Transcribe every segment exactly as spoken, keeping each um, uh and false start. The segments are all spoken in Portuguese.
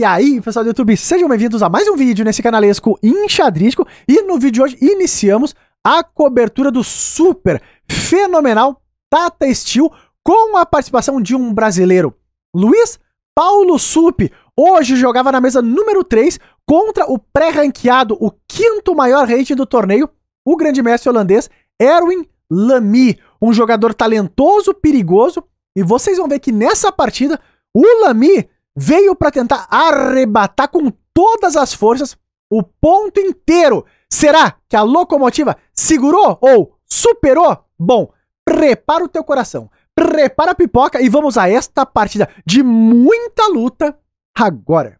E aí, pessoal do YouTube, sejam bem-vindos a mais um vídeo nesse canalesco enxadrístico. E no vídeo de hoje iniciamos a cobertura do super fenomenal Tata Steel com a participação de um brasileiro, Luiz Paulo Supi. Hoje jogava na mesa número três contra o pré-ranqueado, o quinto maior rating do torneio, o grande mestre holandês Erwin l'Ami, um jogador talentoso, perigoso. E vocês vão ver que nessa partida o l'Ami veio para tentar arrebatar com todas as forças o ponto inteiro. Será que a locomotiva segurou ou superou? Bom, prepara o teu coração, prepara a pipoca e vamos a esta partida de muita luta agora.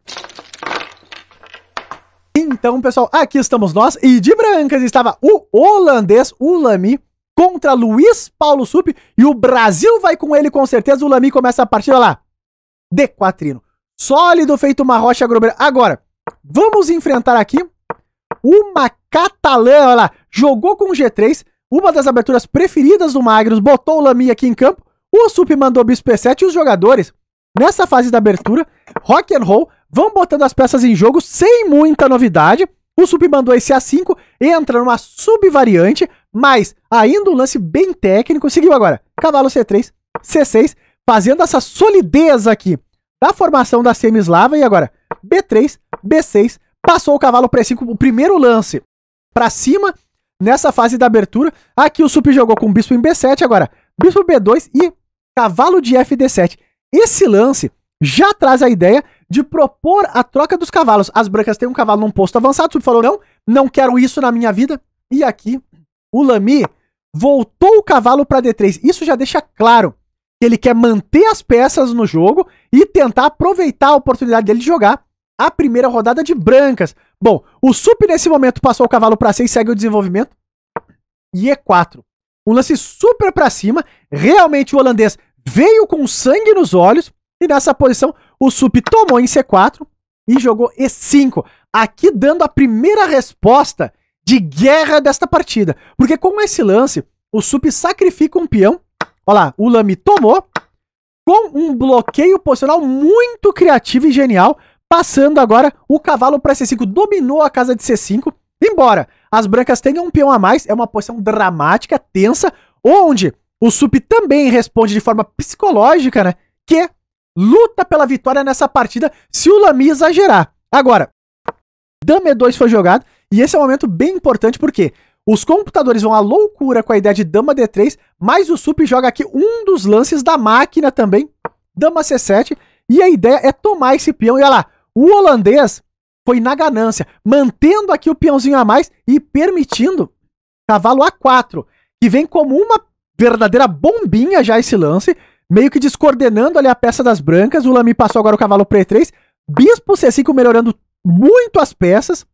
Então, pessoal, aqui estamos nós e de brancas estava o holandês, o l'Ami, contra Luiz Paulo Supi, e o Brasil vai com ele com certeza. O l'Ami começa a partida lá, D quatrino. Sólido, feito uma rocha grobeira. Agora, vamos enfrentar aqui uma catalã. Olha lá, jogou com G três, uma das aberturas preferidas do Magnus, botou o l'Ami aqui em campo, o Supi mandou bispo E sete, e os jogadores, nessa fase da abertura, rock and roll, vão botando as peças em jogo sem muita novidade. O Supi mandou esse A cinco, entra numa subvariante, mas ainda um lance bem técnico. Seguiu agora, cavalo C três, C seis, fazendo essa solidez aqui da formação da semi-eslava. E agora, B três, B seis, passou o cavalo para E cinco, o primeiro lance para cima nessa fase da abertura. Aqui o Supi jogou com bispo em B sete, agora bispo B dois e cavalo de F D sete. Esse lance já traz a ideia de propor a troca dos cavalos. As brancas têm um cavalo num posto avançado, o Supi falou, não, não quero isso na minha vida. E aqui o l'Ami voltou o cavalo para D três. Isso já deixa claro que ele quer manter as peças no jogo e tentar aproveitar a oportunidade dele de jogar a primeira rodada de brancas. Bom, o Supi nesse momento passou o cavalo para seis, segue o desenvolvimento. E E quatro. Um lance super para cima. Realmente o holandês veio com sangue nos olhos. E nessa posição o Supi tomou em C quatro e jogou E cinco. Aqui dando a primeira resposta de guerra desta partida. Porque com esse lance o Supi sacrifica um peão. Olha lá, o l'Ami tomou com um bloqueio posicional muito criativo e genial, passando agora o cavalo para C cinco, dominou a casa de C cinco, embora as brancas tenham um peão a mais, é uma posição dramática, tensa, onde o Supi também responde de forma psicológica, né, que luta pela vitória nessa partida se o l'Ami exagerar. Agora, dama E dois foi jogado, e esse é um momento bem importante porque os computadores vão à loucura com a ideia de dama D três, mas o Supi joga aqui um dos lances da máquina também, dama C sete, e a ideia é tomar esse peão. E olha lá, o holandês foi na ganância, mantendo aqui o peãozinho a mais e permitindo cavalo A quatro, que vem como uma verdadeira bombinha já esse lance, meio que descoordenando ali a peça das brancas. O l'Ami passou agora o cavalo para E três, bispo C cinco melhorando muito as peças,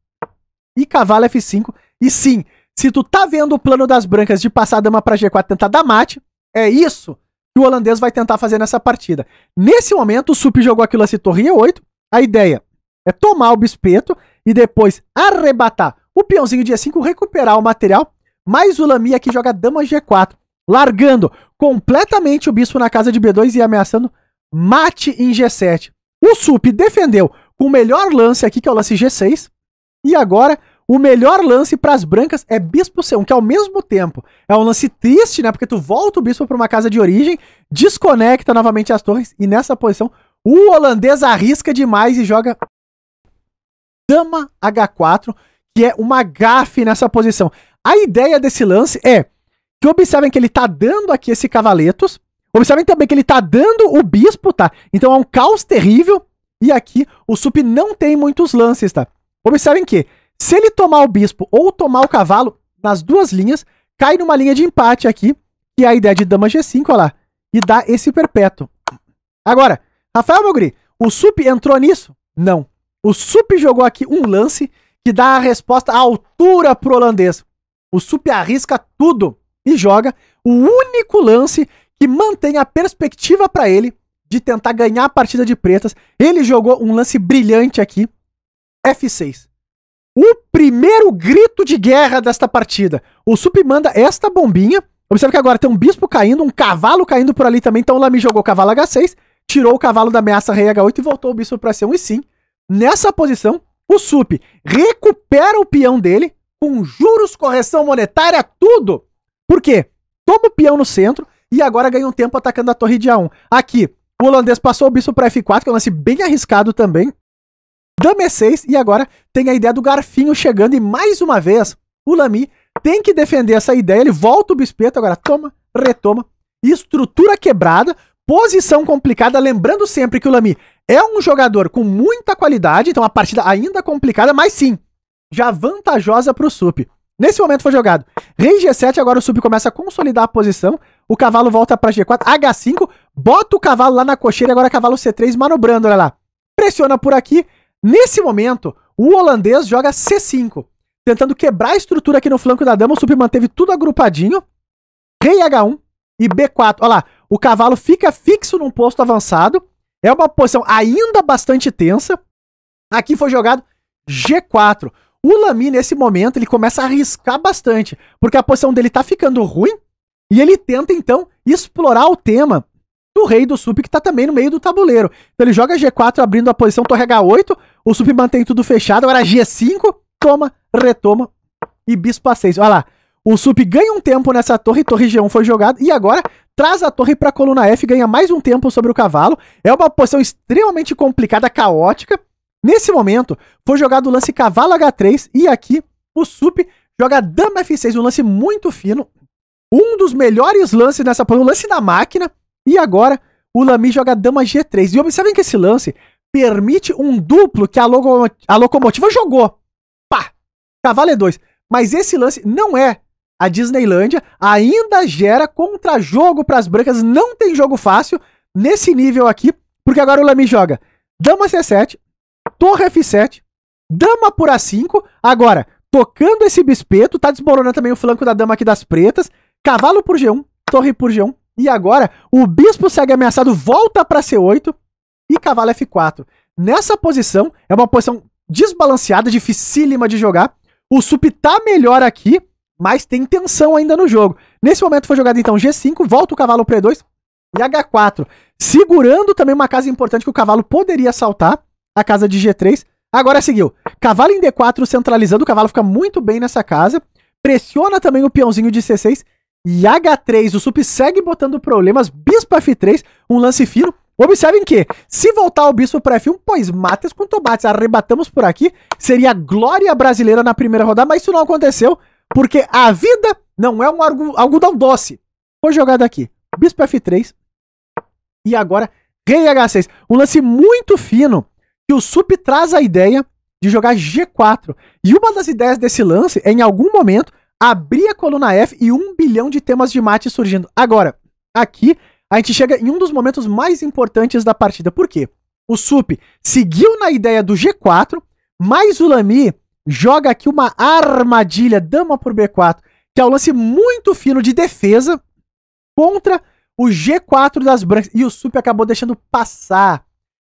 e cavalo F cinco, e sim, se tu tá vendo o plano das brancas de passar a dama pra G quatro, tentar dar mate, é isso que o holandês vai tentar fazer nessa partida. Nesse momento, o Supi jogou aquilo assim, torre E oito. A ideia é tomar o bispeto e depois arrebatar o peãozinho de E cinco, recuperar o material. Mas o l'Ami aqui joga dama G quatro, largando completamente o bispo na casa de B dois e ameaçando mate em G sete. O Supi defendeu com o melhor lance aqui, que é o lance G seis. E agora o melhor lance para as brancas é bispo C um, que ao mesmo tempo é um lance triste, né? Porque tu volta o bispo para uma casa de origem, desconecta novamente as torres, e nessa posição o holandês arrisca demais e joga dama H quatro, que é uma gafe nessa posição. A ideia desse lance é que observem que ele tá dando aqui esse cavaletos, observem também que ele tá dando o bispo, tá? Então é um caos terrível, e aqui o Supi não tem muitos lances, tá? Observem que se ele tomar o bispo ou tomar o cavalo, nas duas linhas, cai numa linha de empate aqui, que é a ideia de dama G cinco, olha lá, e dá esse perpétuo. Agora, Rafael Mogri, o Supi entrou nisso? Não. O Supi jogou aqui um lance que dá a resposta à altura pro holandês. O Supi arrisca tudo e joga o único lance que mantém a perspectiva para ele de tentar ganhar a partida de pretas. Ele jogou um lance brilhante aqui, F seis. O primeiro grito de guerra desta partida. O Supi manda esta bombinha. Observe que agora tem um bispo caindo, um cavalo caindo por ali também. Então o l'Ami jogou o cavalo H seis, tirou o cavalo da ameaça rei H oito e voltou o bispo para C um. E sim, Nessa posição, o Supi recupera o peão dele com juros, correção monetária, tudo. Por quê? Toma o peão no centro e agora ganha um tempo atacando a torre de A um. Aqui, o holandês passou o bispo para F quatro, que é um lance bem arriscado também. Dama E seis e agora tem a ideia do garfinho chegando e mais uma vez o l'Ami tem que defender essa ideia. Ele volta o bispeto, agora toma, retoma, estrutura quebrada, posição complicada. Lembrando sempre que o l'Ami é um jogador com muita qualidade, então a partida ainda complicada, mas sim, já vantajosa para o Supi. Nesse momento foi jogado rei G sete, agora o Supi começa a consolidar a posição, o cavalo volta para G quatro, H cinco, bota o cavalo lá na cocheira, agora cavalo C três manobrando, olha lá. Pressiona por aqui, nesse momento o holandês joga C cinco, tentando quebrar a estrutura aqui no flanco da dama, o Supi manteve tudo agrupadinho, rei H um e B quatro, olha lá, o cavalo fica fixo num posto avançado, é uma posição ainda bastante tensa, aqui foi jogado G quatro. O l'Ami, nesse momento, ele começa a arriscar bastante, porque a posição dele tá ficando ruim, e ele tenta, então, explorar o tema do rei do Supi, que tá também no meio do tabuleiro. Então ele joga G quatro, abrindo a posição, torre H oito, o Supi mantém tudo fechado, agora G cinco, toma, retoma, e bispo A seis. Olha lá, o Supi ganha um tempo nessa torre, torre G um foi jogada, e agora traz a torre pra coluna F, ganha mais um tempo sobre o cavalo, é uma posição extremamente complicada, caótica. Nesse momento, foi jogado o lance cavalo H três e aqui o Supi joga dama F seis, um lance muito fino, um dos melhores lances nessa posição, um lance da máquina, e agora o l'Ami joga dama G três. E observem que esse lance permite um duplo que a, logo, a locomotiva jogou. Pá! Cavalo E dois. Mas esse lance não é a Disneylândia, ainda gera contra-jogo para as brancas, não tem jogo fácil nesse nível aqui, porque agora o l'Ami joga dama C sete, torre F sete, dama por A cinco, agora, tocando esse bispeto, tá desmoronando também o flanco da dama aqui das pretas, cavalo por G um, torre por G um, e agora o bispo segue ameaçado, volta para C oito e cavalo F quatro. Nessa posição, é uma posição desbalanceada, dificílima de jogar, o Supi tá melhor aqui, mas tem tensão ainda no jogo. Nesse momento foi jogado então G cinco, volta o cavalo para E dois e H quatro, segurando também uma casa importante que o cavalo poderia saltar, a casa de G três, agora seguiu. Cavalo em D quatro centralizando, o cavalo fica muito bem nessa casa. Pressiona também o peãozinho de C seis e H três. O Supi segue botando problemas. Bispo F três, um lance fino. Observem que, se voltar o bispo para F um, pois matas com tomates. Arrebatamos por aqui. Seria a glória brasileira na primeira rodada, mas isso não aconteceu, porque a vida não é um algodão doce. Foi jogado aqui. Bispo F três e agora rei H seis. Um lance muito fino, que o Supi traz a ideia de jogar G quatro. E uma das ideias desse lance é, em algum momento, abrir a coluna F e um bilhão de temas de mate surgindo. Agora, aqui, a gente chega em um dos momentos mais importantes da partida. Por quê? O Supi seguiu na ideia do G quatro, mas o l'Ami joga aqui uma armadilha, dama por B quatro, que é um lance muito fino de defesa contra o G quatro das brancas. E o Supi acabou deixando passar.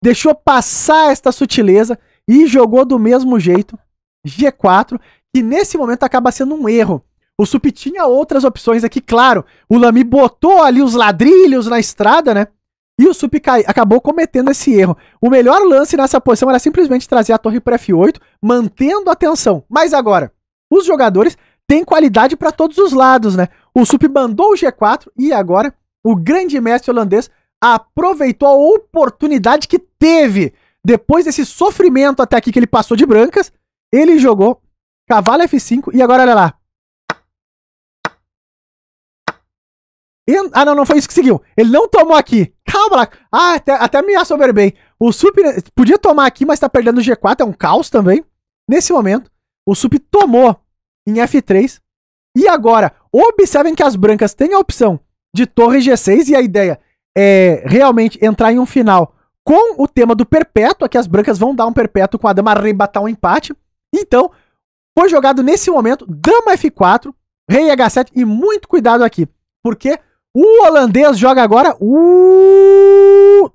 Deixou passar esta sutileza e jogou do mesmo jeito G quatro, que nesse momento acaba sendo um erro. O Supi tinha outras opções aqui, claro. O l'Ami botou ali os ladrilhos na estrada, né? E o Supi cai, acabou cometendo esse erro. O melhor lance nessa posição era simplesmente trazer a torre para F oito, mantendo a tensão. Mas agora, os jogadores têm qualidade para todos os lados, né? O Supi mandou o G quatro e agora o grande mestre holandês aproveitou a oportunidade que teve depois desse sofrimento até aqui que ele passou de brancas. Ele jogou cavalo F cinco e agora olha lá. En... Ah, não, não foi isso que seguiu. Ele não tomou aqui. Calma lá. Ah, até, até me assoberbei. O Supi podia tomar aqui, mas tá perdendo o G quatro. É um caos também. Nesse momento, o Supi tomou em F três. E agora, observem que as brancas têm a opção de torre G seis e a ideia é realmente entrar em um final com o tema do perpétuo. Aqui as brancas vão dar um perpétuo com a dama, arrebatar um empate. Então, foi jogado nesse momento dama F quatro, rei H sete e muito cuidado aqui, porque o holandês joga agora o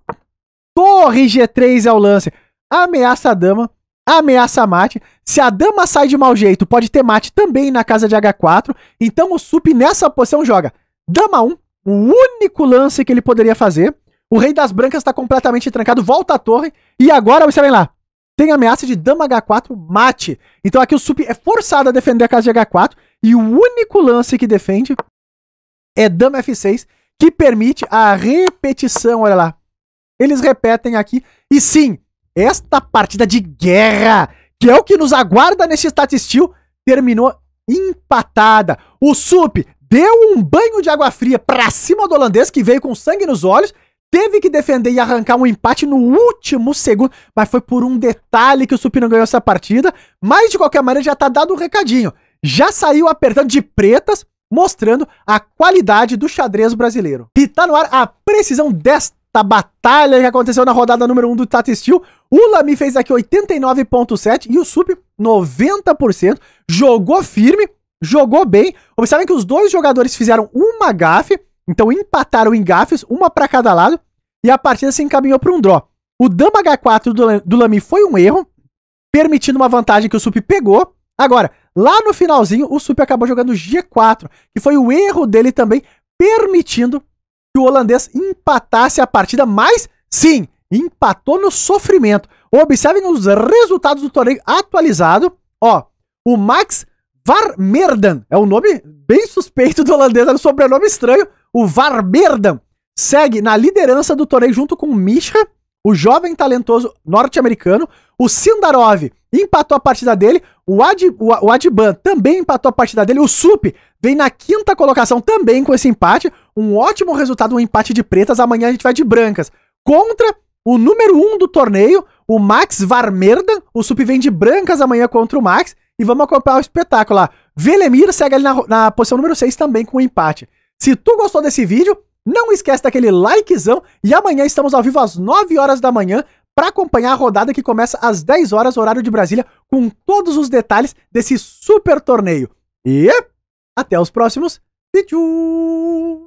torre G três é o lance. Ameaça a dama, ameaça a mate. Se a dama sai de mau jeito, pode ter mate também na casa de H quatro. Então o Supi nessa posição joga dama um. O único lance que ele poderia fazer. O rei das brancas está completamente trancado. Volta a torre. E agora, observem lá. tem ameaça de dama agá quatro, mate. Então aqui o Supi é forçado a defender a casa de agá quatro. E o único lance que defende é dama éfe seis, que permite a repetição, olha lá. Eles repetem aqui. E sim, esta partida de guerra, que é o que nos aguarda nesse Tata Steel, terminou empatada. O Supi deu um banho de água fria pra cima do holandês, que veio com sangue nos olhos. Teve que defender e arrancar um empate no último segundo, mas foi por um detalhe que o Supi não ganhou essa partida. Mas, de qualquer maneira, já tá dado um recadinho. Já saiu apertando de pretas, mostrando a qualidade do xadrez brasileiro. E tá no ar a precisão desta batalha que aconteceu na rodada número um do Tata Steel. O l'Ami fez aqui oitenta e nove vírgula sete e o Supi noventa por cento. Jogou firme, jogou bem. Observem que os dois jogadores fizeram uma gafe. Então empataram em gafes, uma para cada lado, e a partida se encaminhou para um draw. O dama agá quatro do, do l'Ami foi um erro, permitindo uma vantagem que o Supi pegou. Agora, lá no finalzinho, o Supi acabou jogando gê quatro, que foi o erro dele também, permitindo que o holandês empatasse a partida, mas sim, empatou no sofrimento. Observem os resultados do torneio atualizado. Ó, o Max Warmerdam, é um nome bem suspeito do holandês, é um sobrenome estranho. O Warmerdam segue na liderança do torneio junto com o Misha, o jovem talentoso norte-americano. O Sindarov empatou a partida dele. O, Ad, o, o Adban também empatou a partida dele. O Supi vem na quinta colocação também com esse empate. Um ótimo resultado, um empate de pretas. Amanhã a gente vai de brancas. Contra o número um do torneio, o Max Warmerdam. O Supi vem de brancas amanhã contra o Max. E vamos acompanhar o espetáculo lá. Velemir segue ali na, na posição número seis também com o empate. Se tu gostou desse vídeo, não esquece daquele likezão e amanhã estamos ao vivo às nove horas da manhã para acompanhar a rodada que começa às dez horas, horário de Brasília, com todos os detalhes desse super torneio. E até os próximos vídeos!